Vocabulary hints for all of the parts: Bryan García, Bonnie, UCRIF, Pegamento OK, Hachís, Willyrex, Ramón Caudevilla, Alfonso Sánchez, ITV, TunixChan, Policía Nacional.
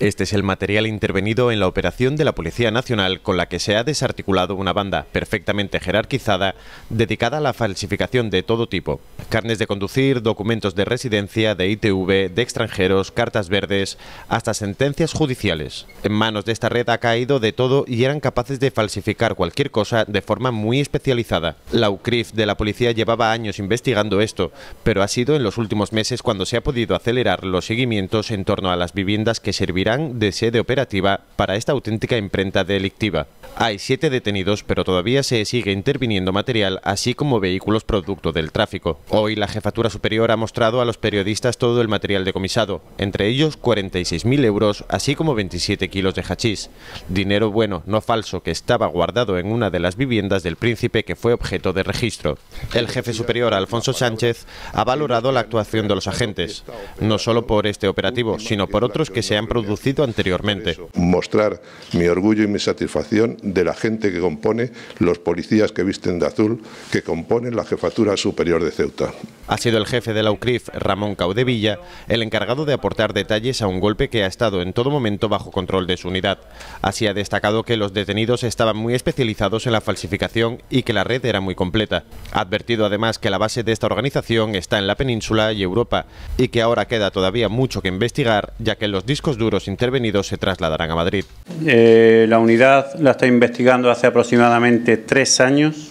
Este es el material intervenido en la operación de la Policía Nacional con la que se ha desarticulado una banda perfectamente jerarquizada dedicada a la falsificación de todo tipo. Carnes de conducir, documentos de residencia, de ITV, de extranjeros, cartas verdes, hasta sentencias judiciales. En manos de esta red ha caído de todo y eran capaces de falsificar cualquier cosa de forma muy especializada. La UCRIF de la policía llevaba años investigando esto, pero ha sido en los últimos meses cuando se ha podido acelerar los seguimientos en torno a las viviendas que servían de sede operativa para esta auténtica imprenta delictiva. Hay 7 detenidos, pero todavía se sigue interviniendo material, así como vehículos producto del tráfico. Hoy la Jefatura Superior ha mostrado a los periodistas todo el material decomisado, entre ellos 46.000 euros, así como 27 kilos de hachís. Dinero bueno, no falso, que estaba guardado en una de las viviendas del príncipe que fue objeto de registro. El jefe superior, Alfonso Sánchez, ha valorado la actuación de los agentes, no solo por este operativo, sino por otros que se han producido anteriormente. Mostrar mi orgullo y mi satisfacción de la gente que compone, los policías que visten de azul, que componen la Jefatura Superior de Ceuta. Ha sido el jefe de la UCRIF, Ramón Caudevilla, el encargado de aportar detalles a un golpe que ha estado en todo momento bajo control de su unidad. Así ha destacado que los detenidos estaban muy especializados en la falsificación y que la red era muy completa. Ha advertido además que la base de esta organización está en la península y Europa y que ahora queda todavía mucho que investigar, ya que los discos duros intervenidos se trasladarán a Madrid. La unidad la está investigando hace aproximadamente 3 años.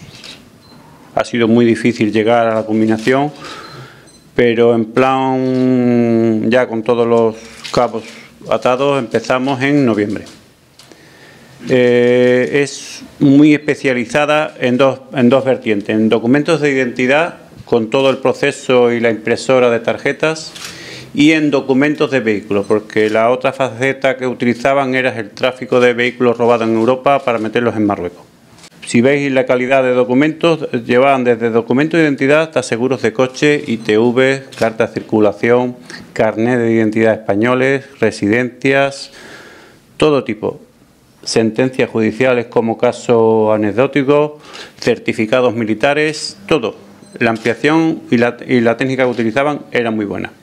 Ha sido muy difícil llegar a la combinación, pero en plan ya con todos los cabos atados empezamos en noviembre. Es muy especializada en dos vertientes, en documentos de identidad con todo el proceso y la impresora de tarjetas, y en documentos de vehículos, porque la otra faceta que utilizaban era el tráfico de vehículos robados en Europa para meterlos en Marruecos. Si veis la calidad de documentos, llevaban desde documentos de identidad hasta seguros de coche, ITV, cartas de circulación, carnet de identidad españoles, residencias, todo tipo. Sentencias judiciales como caso anecdótico, certificados militares, todo. La ampliación y la técnica que utilizaban era muy buena.